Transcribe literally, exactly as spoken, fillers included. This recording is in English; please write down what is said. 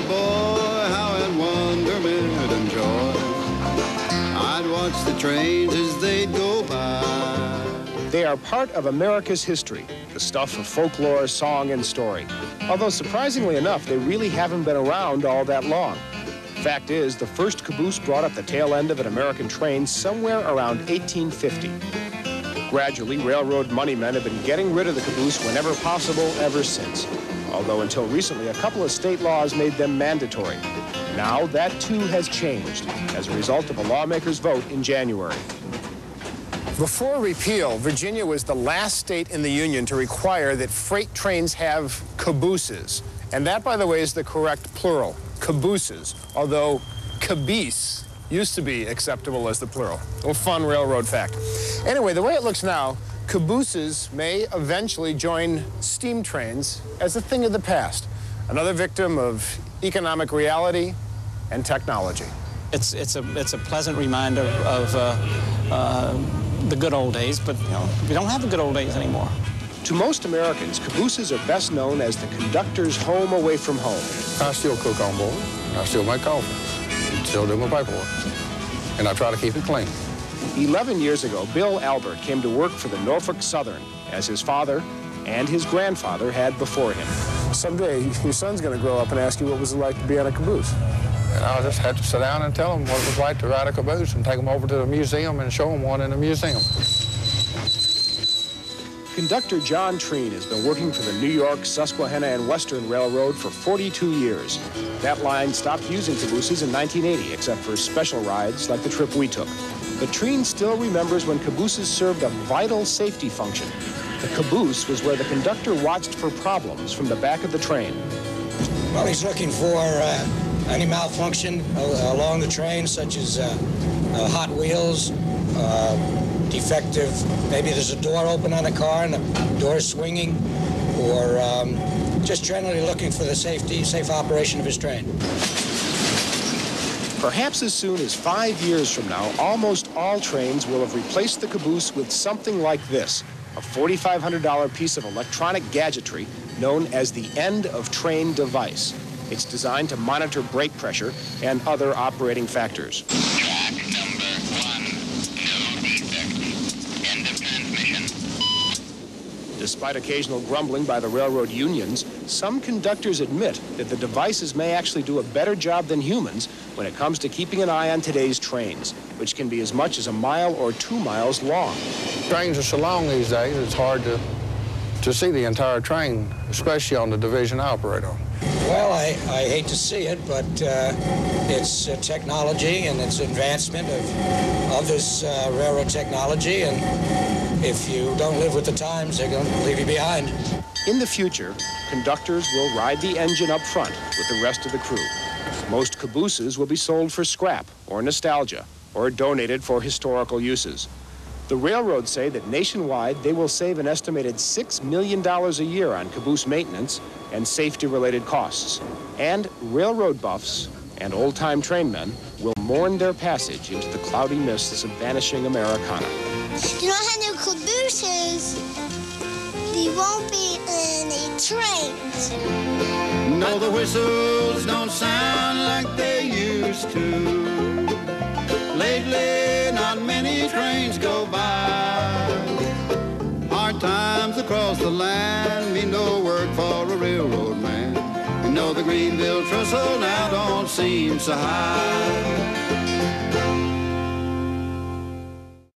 little boy, how in wonderment and joy I'd watch the trains as they'd go by. They are part of America's history, the stuff of folklore, song, and story. Although surprisingly enough, they really haven't been around all that long. Fact is, the first caboose brought up the tail end of an American train somewhere around eighteen fifty. Gradually, railroad money men have been getting rid of the caboose whenever possible ever since, although until recently a couple of state laws made them mandatory. Now that too has changed as a result of a lawmaker's vote in January. Before repeal, Virginia was the last state in the Union to require that freight trains have cabooses. And that, by the way, is the correct plural, cabooses, although caboose used to be acceptable as the plural. A little fun railroad fact. Anyway, the way it looks now, cabooses may eventually join steam trains as a thing of the past, another victim of economic reality and technology. It's, it's, a, it's a pleasant reminder of uh, uh, the good old days, but you know, we don't have the good old days anymore. To most Americans, cabooses are best known as the conductor's home away from home. I still cook on board. I still make coffee. Still do my paperwork. And I try to keep it clean. Eleven years ago, Bill Albert came to work for the Norfolk Southern, as his father and his grandfather had before him. Someday, your son's going to grow up and ask you what was it like to be on a caboose. And I'll just have to sit down and tell him what it was like to ride a caboose and take him over to the museum and show him one in the museum. Conductor John Treen has been working for the New York, Susquehanna, and Western Railroad for forty-two years. That line stopped using cabooses in nineteen eighty, except for special rides like the trip we took. But Treen still remembers when cabooses served a vital safety function. The caboose was where the conductor watched for problems from the back of the train. Well, he's looking for uh, any malfunction along the train, such as uh, uh, hot wheels, uh, defective, maybe there's a door open on a car and the door is swinging, or um, just generally looking for the safety, safe operation of his train. Perhaps as soon as five years from now, almost all trains will have replaced the caboose with something like this, a forty-five hundred dollar piece of electronic gadgetry known as the end of train device. It's designed to monitor brake pressure and other operating factors. Despite occasional grumbling by the railroad unions, some conductors admit that the devices may actually do a better job than humans when it comes to keeping an eye on today's trains, which can be as much as a mile or two miles long. Trains are so long these days, it's hard to, to see the entire train, especially on the division I operate on. Well, I, I hate to see it, but uh, it's uh, technology and it's advancement of, of this uh, railroad technology, and if you don't live with the times, they're going to leave you behind. In the future, conductors will ride the engine up front with the rest of the crew. Most cabooses will be sold for scrap or nostalgia or donated for historical uses. The railroads say that nationwide, they will save an estimated six million dollars a year on caboose maintenance and safety-related costs. And railroad buffs and old-time trainmen will mourn their passage into the cloudy mists of vanishing Americana. If you don't have no cabooses, you won't be in any trains. No, the whistles don't sound like they used to. Lately, not many trains go by. Hard times across the land mean no work for a railroad man. You know the Greenville trestle now don't seem so high.